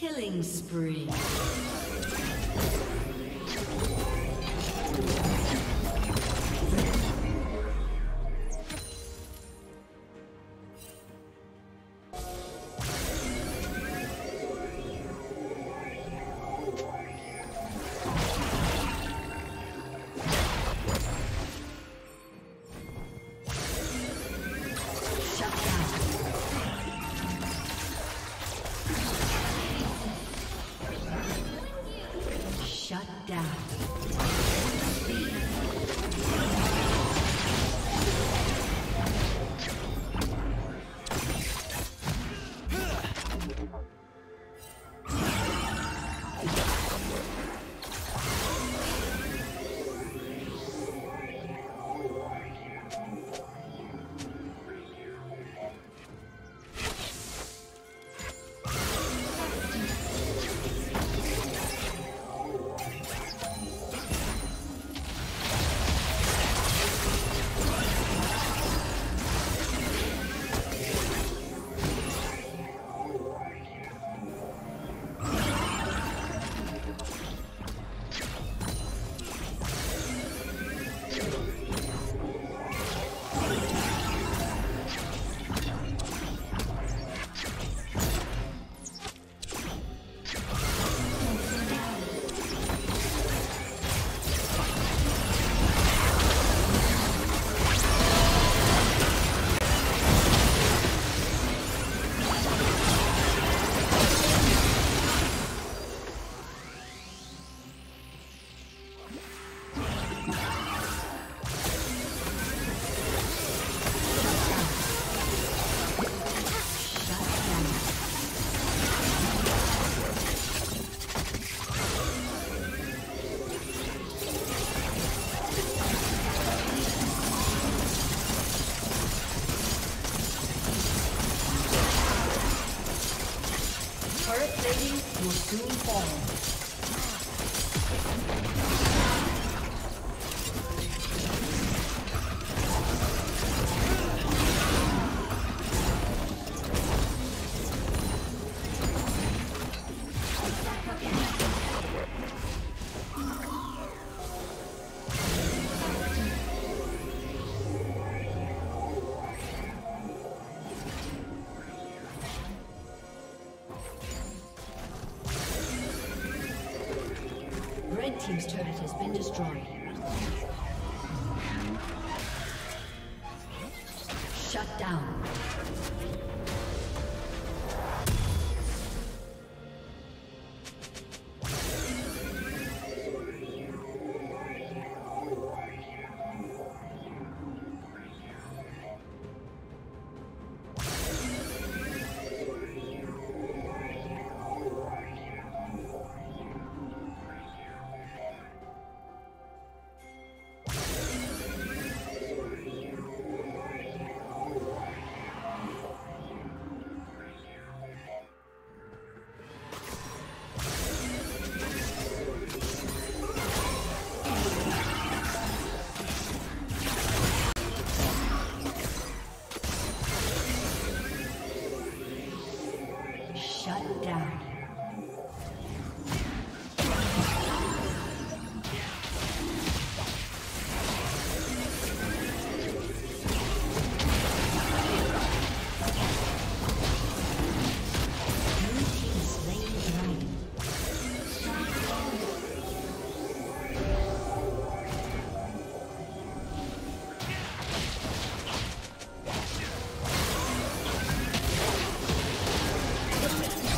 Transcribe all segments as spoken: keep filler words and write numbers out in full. Killing spree. Team's turret has been destroyed. Shut down.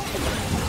Come on.